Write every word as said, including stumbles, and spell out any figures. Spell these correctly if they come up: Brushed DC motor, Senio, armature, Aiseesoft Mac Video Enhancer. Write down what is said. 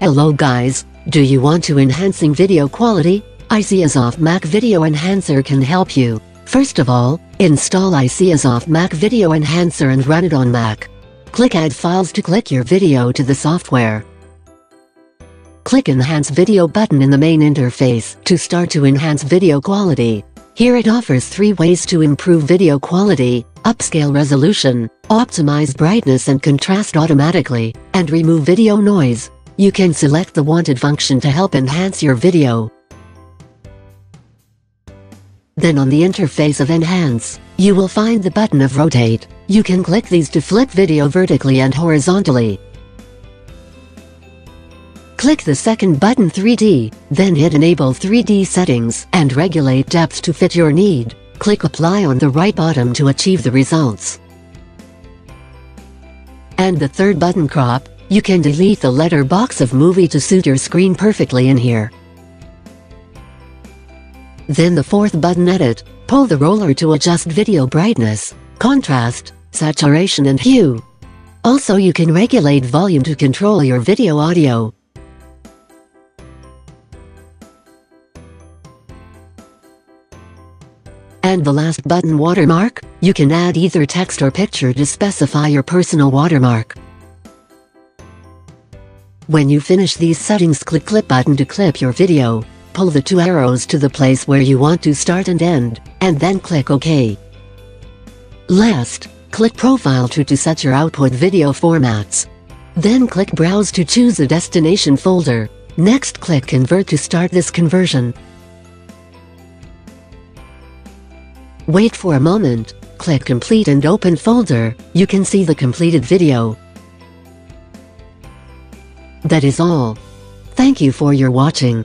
Hello guys, do you want to enhancing video quality? Aiseesoft Mac Video Enhancer can help you. First of all, install Aiseesoft Mac Video Enhancer and run it on Mac. Click Add Files to click your video to the software. Click Enhance Video button in the main interface to start to enhance video quality. Here it offers three ways to improve video quality: upscale resolution, optimize brightness and contrast automatically, and remove video noise. You can select the wanted function to help enhance your video. Then on the interface of Enhance, you will find the button of Rotate. You can click these to flip video vertically and horizontally. Click the second button, three D, then hit Enable three D settings and regulate depth to fit your need. Click Apply on the right bottom to achieve the results. And the third button, Crop. You can delete the letterbox of movie to suit your screen perfectly in here. Then the fourth button, Edit. Pull the roller to adjust video brightness, contrast, saturation and hue. Also you can regulate volume to control your video audio. And the last button, Watermark. You can add either text or picture to specify your personal watermark. When you finish these settings, click Clip button to clip your video, pull the two arrows to the place where you want to start and end, and then click OK. Last, click Profile to, to set your output video formats. Then click Browse to choose a destination folder. Next click Convert to start this conversion. Wait for a moment, click Complete and open folder. You can see the completed video. That is all. Thank you for your watching.